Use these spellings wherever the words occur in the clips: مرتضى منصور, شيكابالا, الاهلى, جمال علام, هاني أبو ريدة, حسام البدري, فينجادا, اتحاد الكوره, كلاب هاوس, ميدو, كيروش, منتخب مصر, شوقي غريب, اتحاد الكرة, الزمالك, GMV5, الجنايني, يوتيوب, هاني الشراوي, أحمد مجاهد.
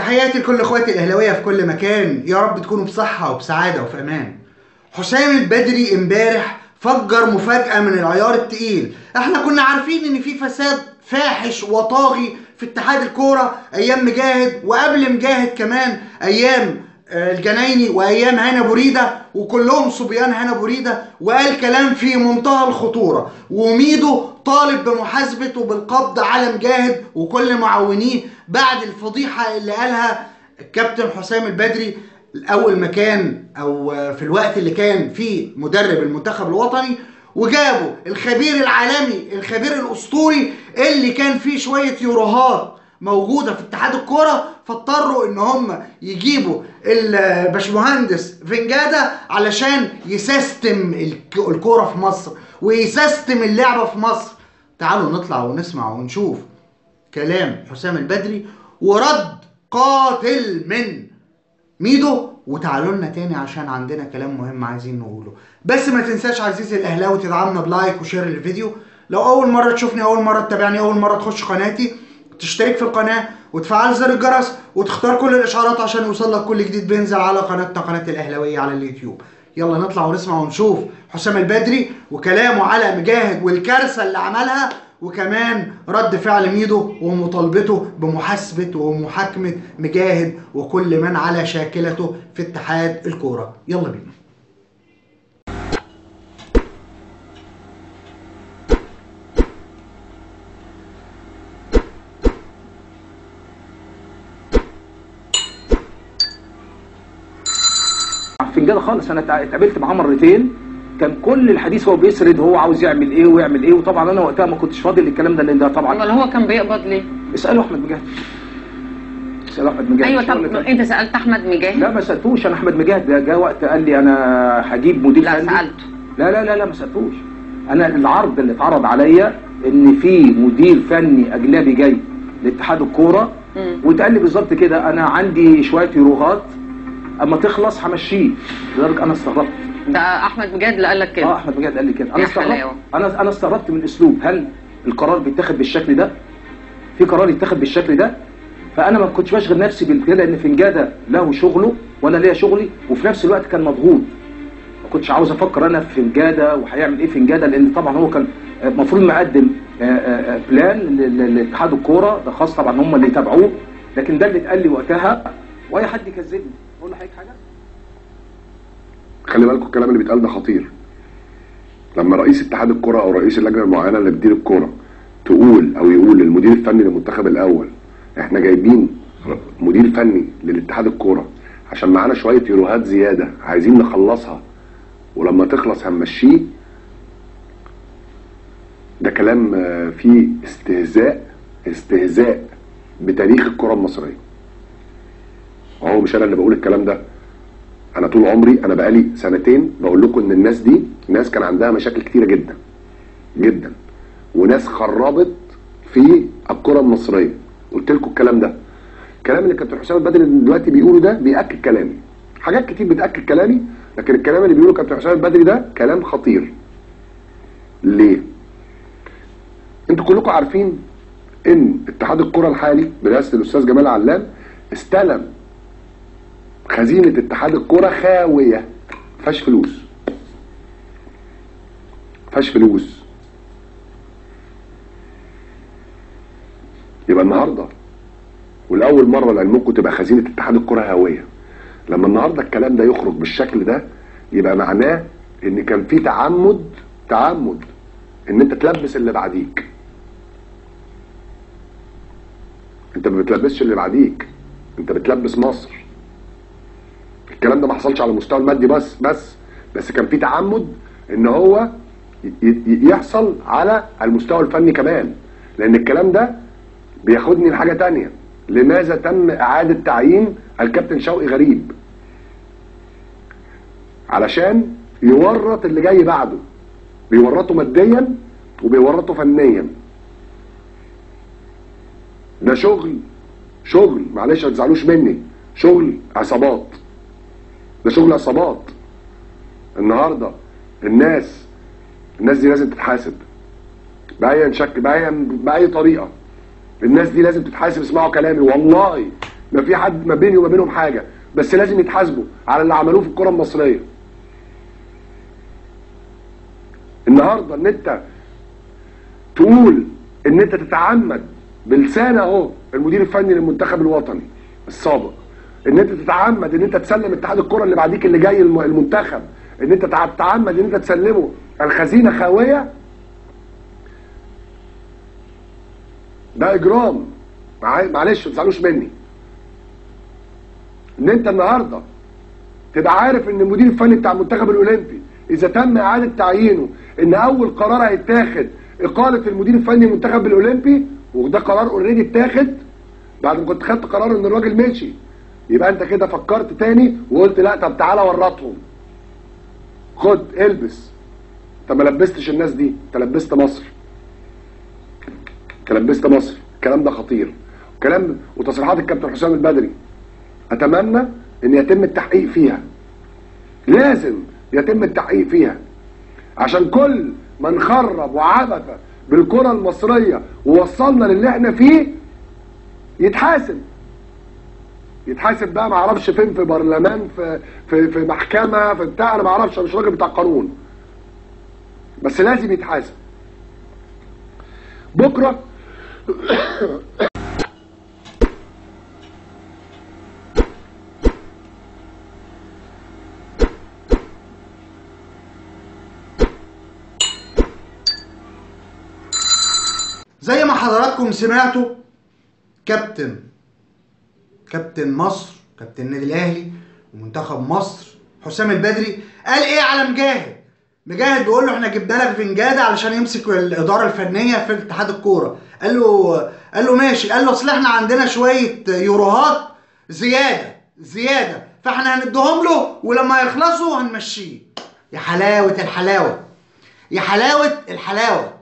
تحياتي لكل اخواتي الاهلاويه في كل مكان، يا رب تكونوا بصحه وبسعاده وفي امان. حسام البدري امبارح فجر مفاجاه من العيار التقيل، احنا كنا عارفين ان في فساد فاحش وطاغي في اتحاد الكوره ايام مجاهد، وقبل مجاهد كمان ايام الجنايني وايام هاني أبو ريدة، وكلهم صبيان هاني أبو ريدة، وقال كلام في منتهى الخطوره، وميدو طالب بمحاسبته وبالقبض على مجاهد وكل معاونيه بعد الفضيحه اللي قالها الكابتن حسام البدري اول ما كان او في الوقت اللي كان فيه مدرب المنتخب الوطني، وجابوا الخبير العالمي الخبير الاسطوري اللي كان فيه شويه يوروهات موجوده في اتحاد الكوره، فاضطروا ان هم يجيبوا الباشمهندس فينجادا علشان يسيستم الكوره في مصر ويسيستم اللعبه في مصر. تعالوا نطلع ونسمع ونشوف كلام حسام البدري ورد قاتل من ميدو، وتعالوا لنا تاني عشان عندنا كلام مهم عايزين نقوله. بس ما تنساش عزيزي الاهلاوي تدعمنا بلايك وشير الفيديو، لو اول مره تشوفني، اول مره تتابعني، اول مره تخش قناتي، تشترك في القناه وتفعل زر الجرس وتختار كل الاشعارات عشان يوصلك كل جديد بينزل على قناتنا قناه الاهلاويه على اليوتيوب. يلا نطلع ونسمع ونشوف حسام البدري وكلامه على مجاهد والكارثه اللي عملها، وكمان رد فعل ميدو ومطالبته بمحاسبه ومحاكمه مجاهد وكل من على شاكلته في اتحاد الكوره. يلا بينا. فينجادا خالص، انا اتقابلت معاه مرتين، كان كل الحديث هو بيسرد هو عاوز يعمل ايه ويعمل ايه، وطبعا انا وقتها ما كنتش فاضي للكلام ده، لان ده طبعا. امال هو كان بيقبض ليه؟ اساله احمد مجاهد. اساله احمد مجاهد. ايوه طب انت سالت احمد مجاهد؟ لا ما سالتوش انا احمد مجاهد، ده جه وقت قال لي انا هجيب مدير فني. لا سالته. لا لا لا لا ما سالتوش. انا العرض اللي اتعرض عليا ان في مدير فني اجنبي جاي لاتحاد الكوره، واتقال لي بالظبط كده انا عندي شويه يوروهات اما تخلص همشيه، لدرجه انا استغربت. ده احمد مجاهد اللي قال لك كده؟ اه احمد مجاهد قال لي كده. انا استغربت، انا استغربت من الاسلوب. هل القرار بيتاخد بالشكل ده؟ في قرار يتاخد بالشكل ده؟ فانا ما كنتش بشغل نفسي بالكده، لان فنجادا له شغله وانا ليا شغلي، وفي نفس الوقت كان مضغوط، ما كنتش عاوز افكر انا في فنجادا وهيعمل ايه فنجادا، لان طبعا هو كان المفروض مقدم بلان لاتحاد الكوره ده، خاص طبعا هم اللي تابعوه، لكن ده اللي اتقال لي وقتها. واي حد يكذبني اقول له حضرتك حاجه؟ خلي بالكم الكلام اللي بيتقال ده خطير. لما رئيس اتحاد الكوره او رئيس اللجنه المعينه اللي بتدير الكوره تقول او يقول للمدير الفني للمنتخب الاول احنا جايبين مدير فني للاتحاد الكوره عشان معانا شويه يوروهات زياده عايزين نخلصها ولما تخلص هنمشيه، ده كلام فيه استهزاء بتاريخ الكوره المصريه. هو مش انا اللي بقول الكلام ده، انا طول عمري، انا بقالي سنتين بقول لكم ان الناس دي ناس كان عندها مشاكل كتيره جدا جدا، وناس خربت في الكره المصريه، قلت لكم الكلام ده. الكلام اللي كابتن حسام البدري دلوقتي بيقوله ده بياكد كلامي، حاجات كتير بتاكد كلامي، لكن الكلام اللي بيقوله كابتن حسام البدري ده كلام خطير. ليه؟ انتوا كلكم عارفين ان اتحاد الكره الحالي برئاسه الاستاذ جمال علام استلم خزينة اتحاد الكورة خاوية، مفيهاش فلوس، مفيهاش فلوس. يبقى النهارده ولأول مرة لعلمكم تبقى خزينة اتحاد الكورة هاوية. لما النهارده الكلام ده يخرج بالشكل ده يبقى معناه إن كان في تعمد إن أنت تلبس اللي بعديك. أنت ما بتلبسش اللي بعديك، أنت بتلبس مصر. الكلام ده ما حصلش على المستوى المادي بس كان في تعمد ان هو يحصل على المستوى الفني كمان، لان الكلام ده بياخدني لحاجه تانية. لماذا تم اعاده تعيين الكابتن شوقي غريب؟ علشان يورط اللي جاي بعده، بيورطه ماديا وبيورطه فنيا. ده شغل معلش ما تزعلوش مني، شغل عصابات، ده شغل عصابات. النهارده الناس دي لازم تتحاسب بأي شكل بأي طريقة. الناس دي لازم تتحاسب. اسمعوا كلامي والله، ما في حد ما بيني وما بينهم حاجه، بس لازم يتحاسبوا على اللي عملوه في الكره المصريه. النهارده ان انت تقول ان انت تتعمد بلسان اهو المدير الفني للمنتخب الوطني السابق، ان انت تتعمد ان انت تسلم اتحاد الكره اللي بعديك اللي جاي المنتخب، ان انت تتعمد ان انت تسلمه الخزينه خاويه، ده اجرام. معلش ما تزعلوش مني. ان انت النهارده تبقى عارف ان المدير الفني بتاع المنتخب الاولمبي اذا تم اعاده تعيينه ان اول قرار هيتاخد اقاله المدير الفني للمنتخب الاولمبي، وده قرار اوريدي اتاخد بعد ما كنت خدت قرار ان الراجل ماشي، يبقى انت كده فكرت تاني وقلت لا طب تعالى ورطهم. خد البس. انت ما لبستش الناس دي، انت لبست مصر. انت لبست مصر. الكلام ده خطير. وكلام وتصريحات الكابتن حسام البدري اتمنى ان يتم التحقيق فيها. لازم يتم التحقيق فيها. عشان كل من خرب وعبث بالكره المصريه ووصلنا للي احنا فيه يتحاسب. يتحاسب بقى ما اعرفش فين، في برلمان، في محكمه، في بتاع، انا ما اعرفش، انا مش راجل بتاع قانون. بس لازم يتحاسب. بكره زي ما حضراتكم سمعتوا كابتن مصر، كابتن النادي الاهلي ومنتخب مصر حسام البدري قال ايه على مجاهد؟ مجاهد بيقول له احنا جبنا لك فينجادا علشان يمسك الاداره الفنيه في اتحاد الكوره، قال له ماشي، قال له اصل احنا عندنا شويه يوروهات زياده فاحنا هنديهم له ولما يخلصوا هنمشيه. يا حلاوه الحلاوه، يا حلاوه الحلاوه،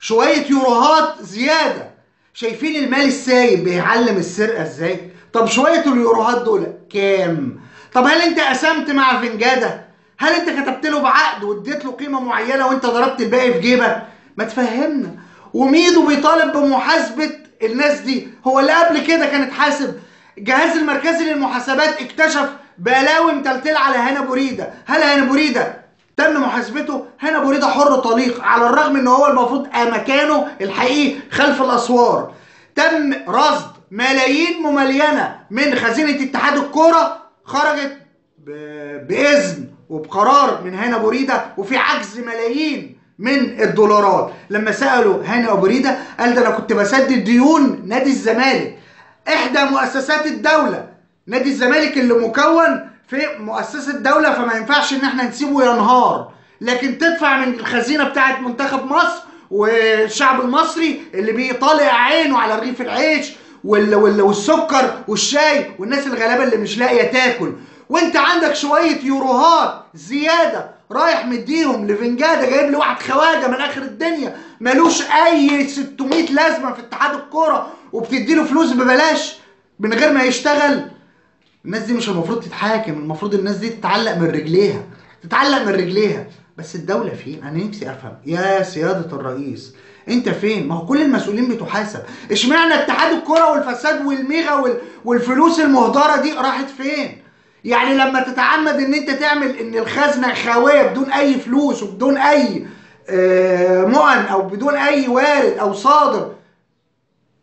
شويه يوروهات زياده. شايفين المال السايب بيعلم السرقه ازاي؟ طب شويه اليوروهات دول كام؟ طب هل انت قسمت مع فينجادا؟ هل انت كتبت له بعقد واديت له قيمه معينه وانت ضربت الباقي في جيبك؟ ما تفهمنا. وميدو بيطالب بمحاسبه الناس دي، هو اللي قبل كده كان اتحاسب. الجهاز المركزي للمحاسبات اكتشف بلاوي متلتله على هاني ابو ريدة. هل هاني ابو ريدة تم محاسبته؟ هاني ابو ريدة حر طليق على الرغم ان هو المفروض مكانه الحقيقي خلف الاسوار. تم رصد ملايين مملينه من خزينه اتحاد الكوره خرجت باذن وبقرار من هاني ابو ريدة، وفي عجز ملايين من الدولارات. لما سالوا هاني ابو ريدة قال ده انا كنت بسدد ديون نادي الزمالك، احدى مؤسسات الدوله، نادي الزمالك اللي مكون في مؤسسه الدوله، فما ينفعش ان احنا نسيبه ينهار، لكن تدفع من الخزينه بتاعه منتخب مصر والشعب المصري اللي بيطالع عينه على رغيف العيش والسكر والشاي والناس الغلابه اللي مش لاقيه تاكل، وانت عندك شويه يوروهات زياده رايح مديهم لفنجادا، جايب لي واحد خواجه من اخر الدنيا ملوش اي 600 لازمه في اتحاد الكوره وبتدي له فلوس ببلاش من غير ما يشتغل. الناس دي مش المفروض تتحاكم، المفروض الناس دي تتعلق من رجليها. بس الدوله فين؟ انا نفسي افهم يا سياده الرئيس انت فين؟ ما هو كل المسؤولين بتحاسب، اشمعنى اتحاد الكوره والفساد والميغا والفلوس المهدره دي راحت فين؟ يعني لما تتعمد ان انت تعمل ان الخزنه خاويه بدون اي فلوس وبدون اي مؤن او بدون اي وارد او صادر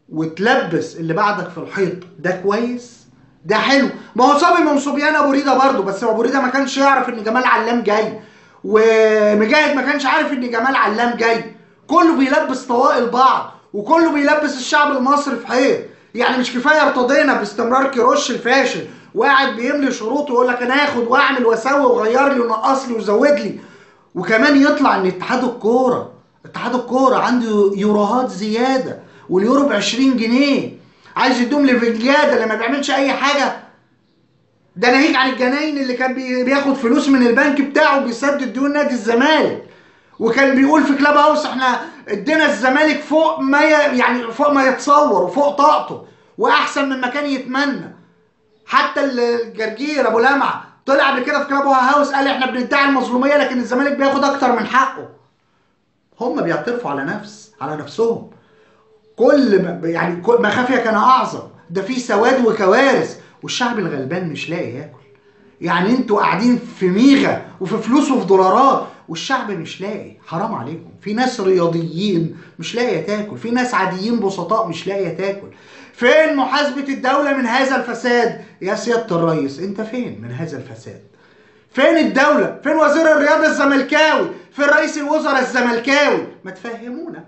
وتلبس اللي بعدك في الحيط، ده كويس؟ ده حلو. ما هو صبي من صبيان ابو ريدة برضه، بس ابو ريدة ما كانش يعرف ان جمال علام جاي، ومجاهد ما كانش عارف ان جمال علام جاي. كله بيلبس طوائل بعض وكله بيلبس الشعب المصري في حيط. يعني مش كفايه ارتضينا باستمرار كيروش الفاشل وقاعد بيملي شروطه ويقول لك انا هاخد واعمل واسوي واغير لي ونقص لي وزود لي، وكمان يطلع ان اتحاد الكوره عنده يوروهات زياده واليورو ب 20 جنيه عايز يدوم لفنجادا اللي ما بيعملش اي حاجه. ده ناهيك عن الجنايني اللي كان بياخد فلوس من البنك بتاعه بيسدد ديون نادي الزمالك، وكان بيقول في كلاب هاوس احنا ادينا الزمالك فوق ما يتصور وفوق طاقته واحسن مما كان يتمنى. حتى الجرجير ابو لمعه طلع قبل كده في كلاب هاوس قال احنا بندعي المظلوميه لكن الزمالك بياخد اكتر من حقه. هم بيعترفوا على نفسهم. كل ما خفي كان اعظم. ده فيه سواد وكوارث، والشعب الغلبان مش لاقي ياكل. يعني انتوا قاعدين في ميغا وفي فلوس وفي دولارات والشعب مش لاقي، حرام عليكم. في ناس رياضيين مش لاقيه تاكل، في ناس عاديين بسطاء مش لاقيه تاكل. فين محاسبة الدولة من هذا الفساد؟ يا سيادة الرئيس انت فين من هذا الفساد؟ فين الدولة؟ فين وزير الرياضة الزملكاوي؟ فين رئيس الوزراء الزملكاوي؟ ما تفهمونا.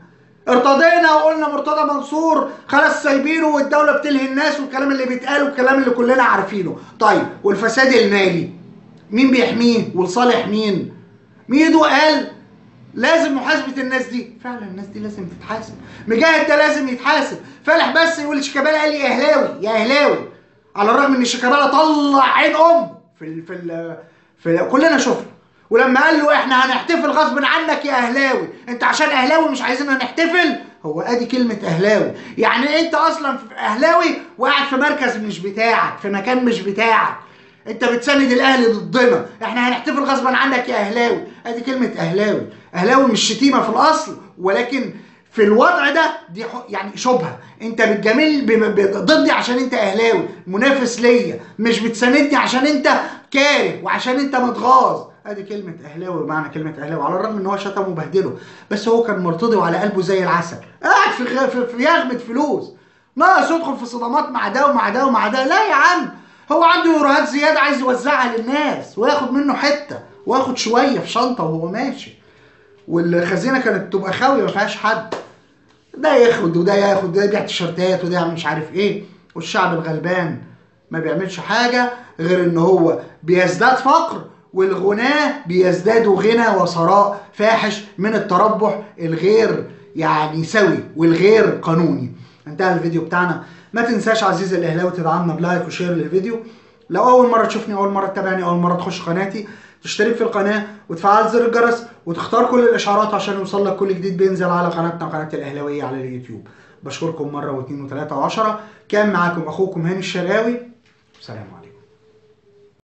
ارتضينا وقلنا مرتضى منصور خلاص سايبينه والدولة بتلهي الناس والكلام اللي بيتقال والكلام اللي كلنا عارفينه. طيب والفساد المالي مين بيحميه ولصالح مين؟ ميدو قال لازم محاسبة الناس دي، فعلا الناس دي لازم تتحاسب. مجاهد ده لازم يتحاسب. فالح بس يقول شيكابالا قال لي يا اهلاوي يا اهلاوي، على الرغم ان شيكابالا طلع عين ام في كلنا شفنا. ولما قال له احنا هنحتفل غصب عنك يا اهلاوي، انت عشان اهلاوي مش عايزيننا نحتفل، هو ادي كلمة اهلاوي، يعني انت اصلا اهلاوي وقاعد في مركز مش بتاعك، في مكان مش بتاعك، انت بتساند الاهلي ضدنا، احنا هنحتفل غصبا عنك يا اهلاوي، ادي كلمة اهلاوي. اهلاوي مش شتيمة في الاصل، ولكن في الوضع ده دي يعني شبهة، انت بالجميل ضدي عشان انت اهلاوي، منافس ليا، مش بتساندني عشان انت كاره وعشان انت متغاظ، ادي كلمة اهلاوي بمعنى كلمة اهلاوي، على الرغم ان هو شتم وبهدله، بس هو كان مرتضي وعلى قلبه زي العسل، قاعد في يغمد فلوس، ناقص يدخل في صدامات مع ده ومع ده ومع ده، لا يا عم، هو عنده يوروهات زيادة عايز يوزعها للناس وياخد منه حتة وياخد شوية في شنطة وهو ماشي، والخزينة كانت تبقى خاوية ما فيهاش حد، ده ياخد وده ياخد، ده يبيع تيشيرتات وده يعمل مش عارف ايه، والشعب الغلبان ما بيعملش حاجة غير ان هو بيزداد فقر والغناه بيزدادوا غنى وثراء فاحش من التربح الغير يعني سوي والغير قانوني. انتهى الفيديو بتاعنا. ما تنساش عزيزي الاهلاوي تدعمنا بلايك وشير للفيديو. لو اول مره تشوفني، اول مره تتابعني، اول مره تخش قناتي، تشترك في القناه وتفعل زر الجرس وتختار كل الاشعارات عشان يوصل لك كل جديد بينزل على قناتنا قناه الاهلاويه على اليوتيوب. بشكركم مره واثنين وثلاثه وعشره. كان معاكم اخوكم هاني الشراوي. سلام عليكم.